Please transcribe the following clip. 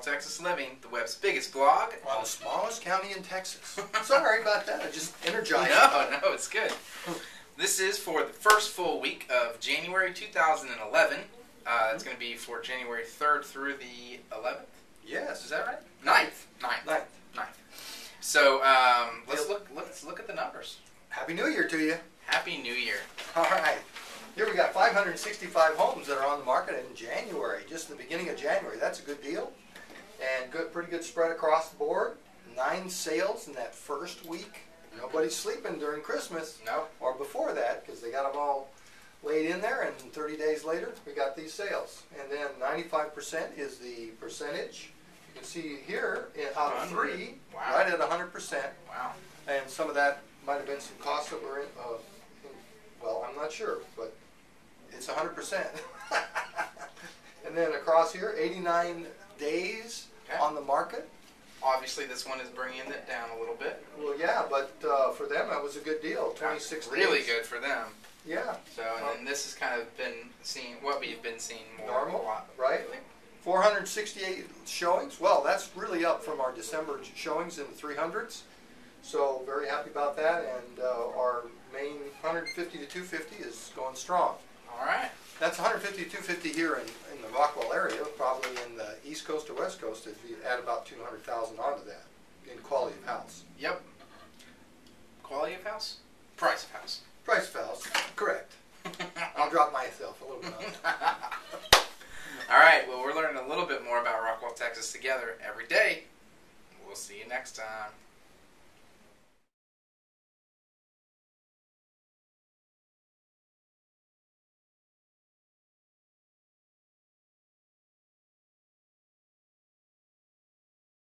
Rockwall, Texas Living, the web's biggest blog. Well, the smallest county in Texas. Sorry about that. I just energized. No, it's good. This is for the first full week of January 2011. It's going to be for January 3rd through the 11th. Yes, is that right? 9th. So let's look at the numbers. Happy New Year to you. Happy New Year. All right. Here we got 565 homes that are on the market in January, just in the beginning of January. That's a good deal, and pretty good spread across the board. 9 sales in that first week. Nobody's sleeping during Christmas. No. Or before that, because they got them all laid in there, and 30 days later we got these sales. And then 95% is the percentage. You can see here out of 3, wow, right at 100%. Wow. And some of that might have been some costs that were in. Well, I'm not sure, but it's 100%. And then across here, 89 days on the market. Obviously, this one is bringing it down a little bit. Well, yeah, but for them, that was a good deal. 26 days. Really good for them. Yeah. So, and then this has kind of been seeing what we've been seeing more. Normal, right? 468 showings. Well, that's really up from our December showings in the 300s. So, very happy about that, and our main 150 to 250 is going strong. All right. That's 150 to 250 here in the Rockwall area, probably in the East Coast or West Coast, if you add about 200,000 onto that in quality of house. Yep. Quality of house? Price of house. Price of house, correct. I'll drop myself a little bit on that. All right, well, we're learning a little bit more about Rockwall, Texas together every day. We'll see you next time.